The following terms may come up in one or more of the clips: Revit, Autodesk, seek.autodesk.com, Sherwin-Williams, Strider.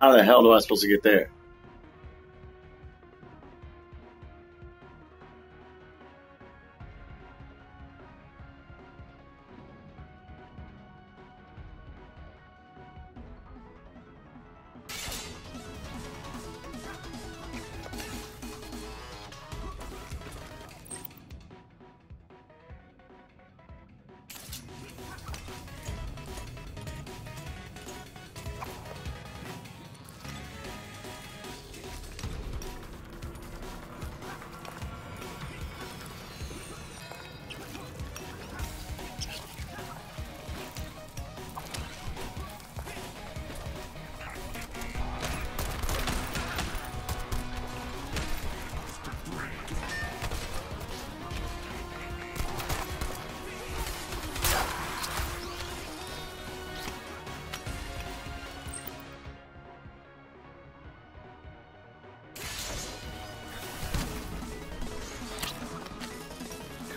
How the hell do I supposed to get there?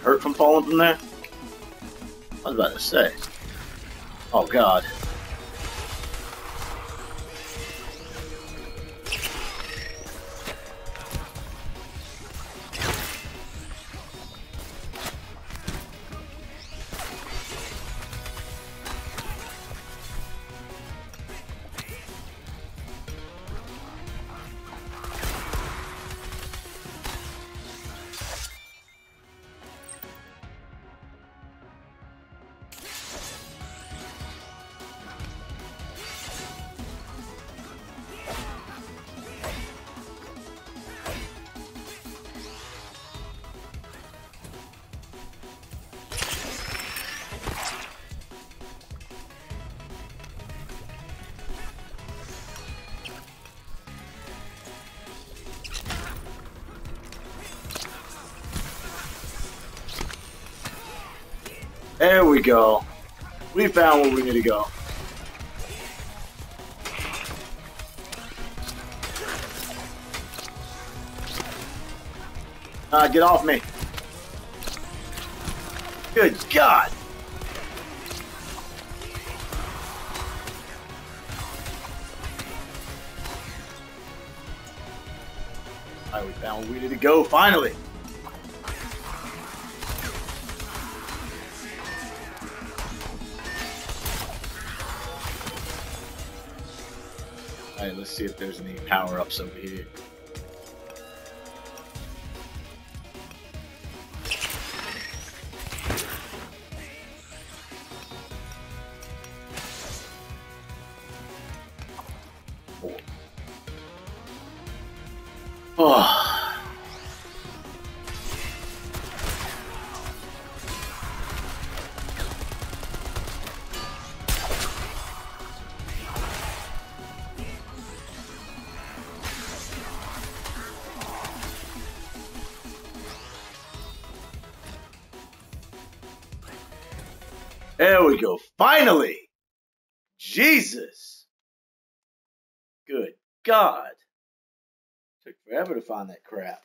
Hurt from falling from there? I was about to say. Oh God. There we go. We found where we need to go. Get off me. Good God. Alright, we found where we need to go, finally. Alright, let's see if there's any power-ups over here. Oh. There we go. Finally! Jesus! Good God. Took forever to find that crap.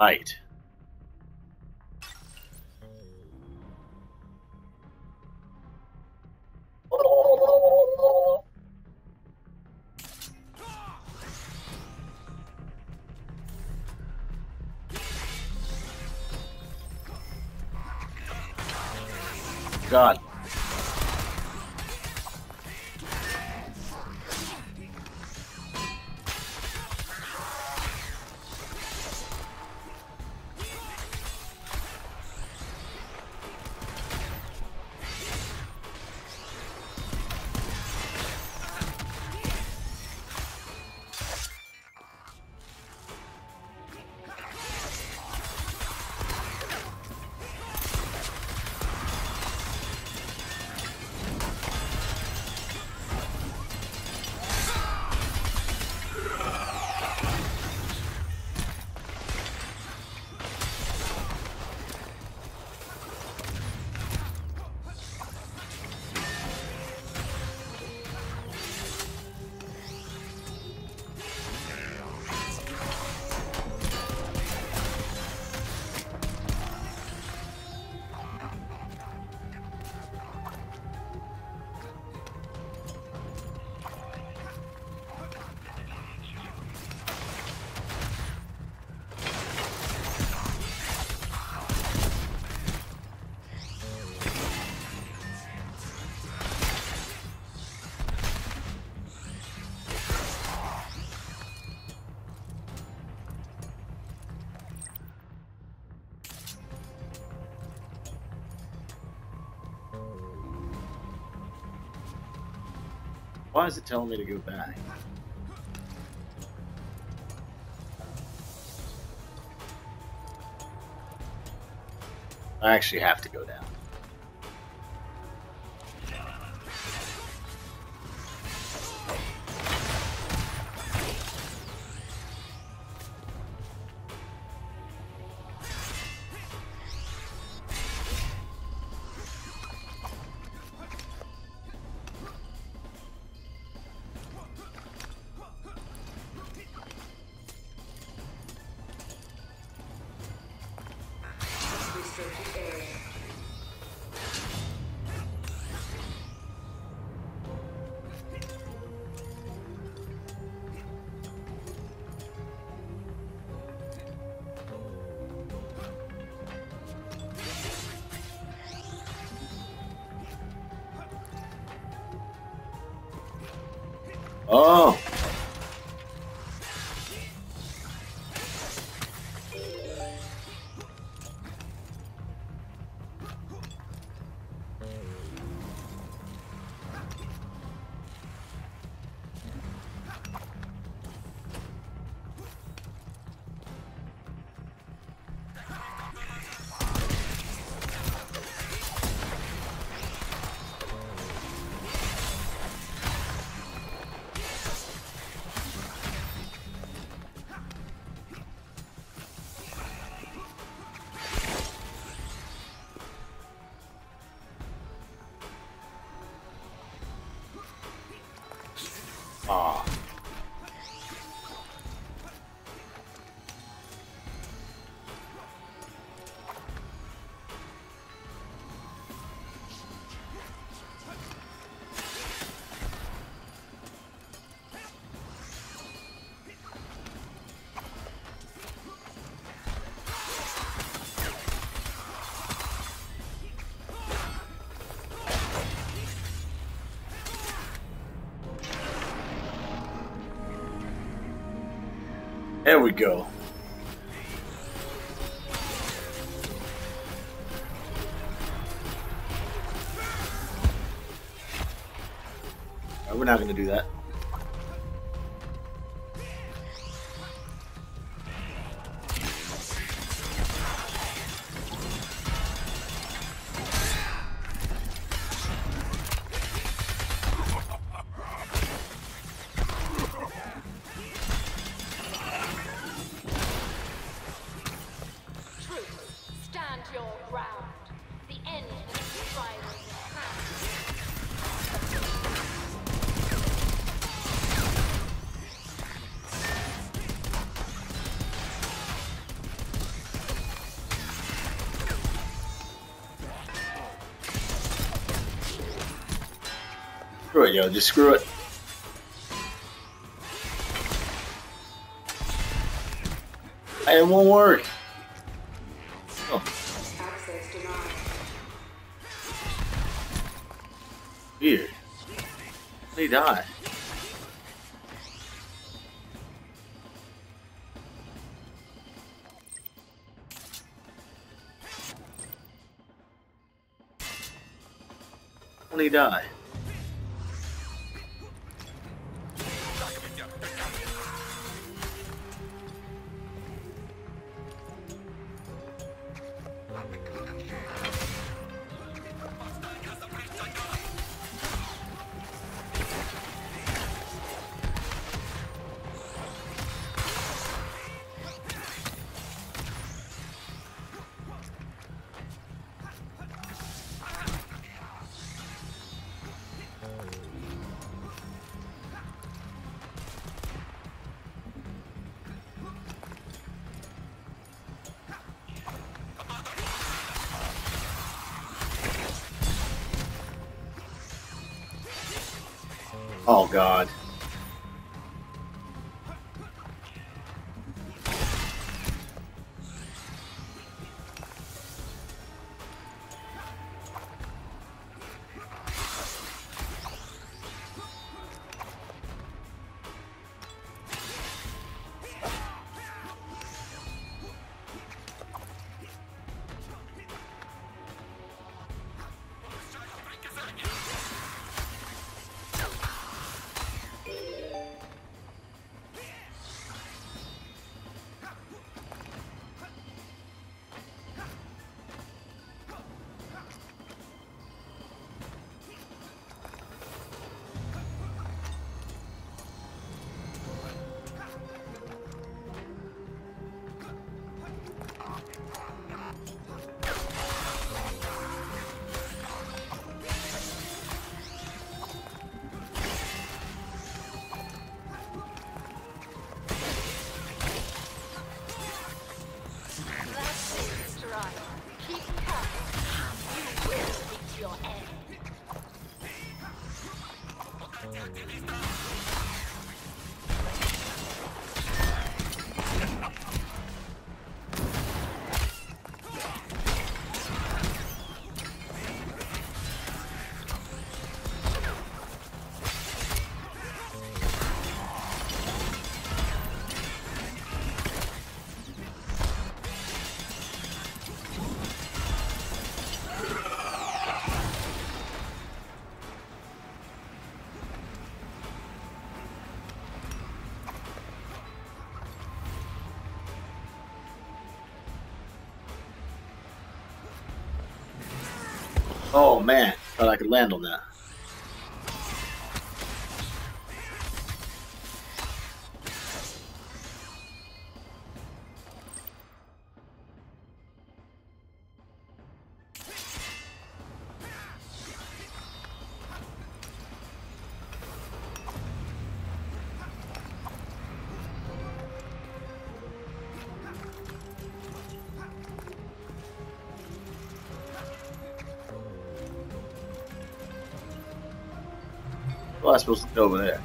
Right. God. Why is it telling me to go back? I actually have to go down. Oh! There we go. Right, we're not going to do that. Screw it, yo, just screw it. Hey, it won't work. Oh. Weird. They die. Only die. Oh, God. Oh man, thought I could land on that. Well, I'm supposed to go over there.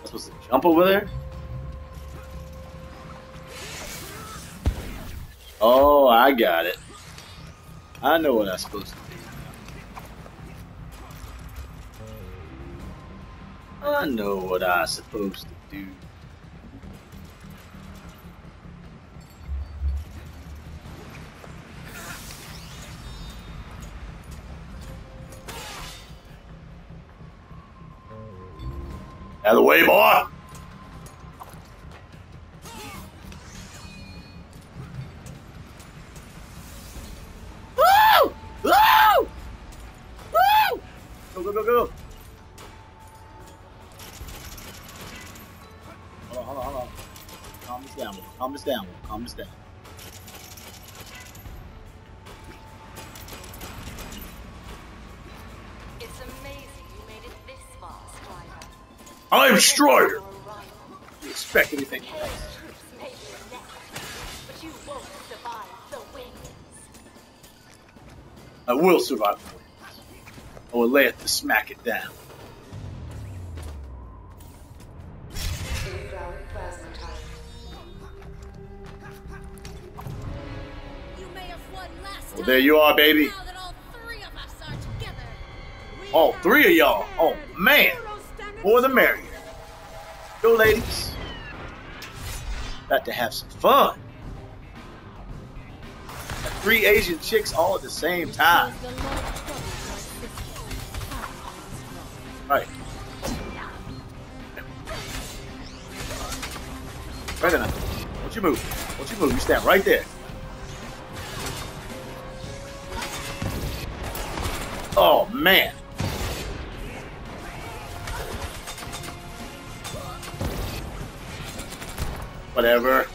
I'm supposed to jump over there? Oh, I got it. I know what I'm supposed to do. I know what I'm supposed to do. Out of the way, boy! Woo! Woo! Woo! Go, go, go, go! Hold on, hold on, hold on. Calm this down, man. Calm this down, man. Calm this down. It's amazing you made it this far, Strider. I'm Strider! You expect anything else. I will survive the wings. I will lay it to smack it down. Well, there you are, baby. All three of y'all. Oh, man. More the merrier. Go, ladies. About to have some fun. Three Asian chicks all at the same time. Right. Right enough. Don't you move. Don't you move. You stand right there. Oh, man. Whatever.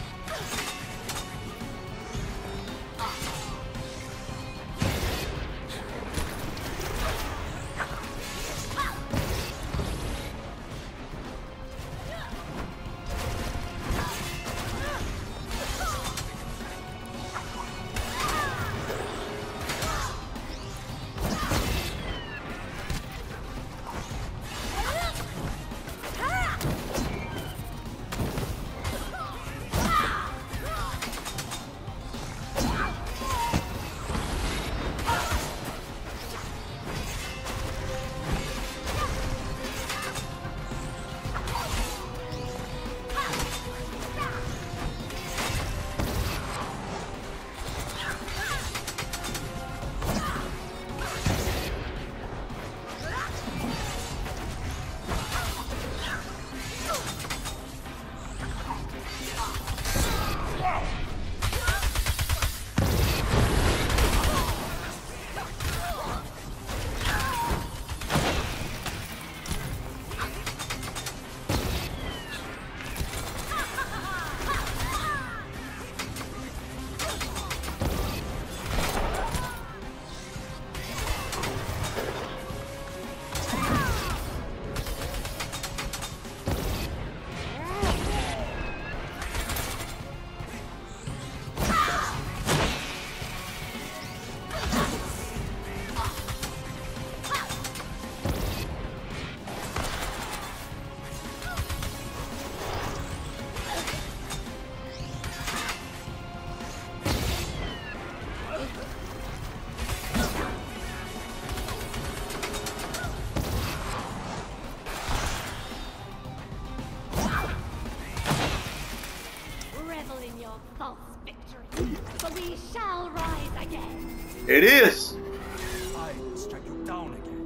victory, for we shall rise again. It is. I will strike you down again.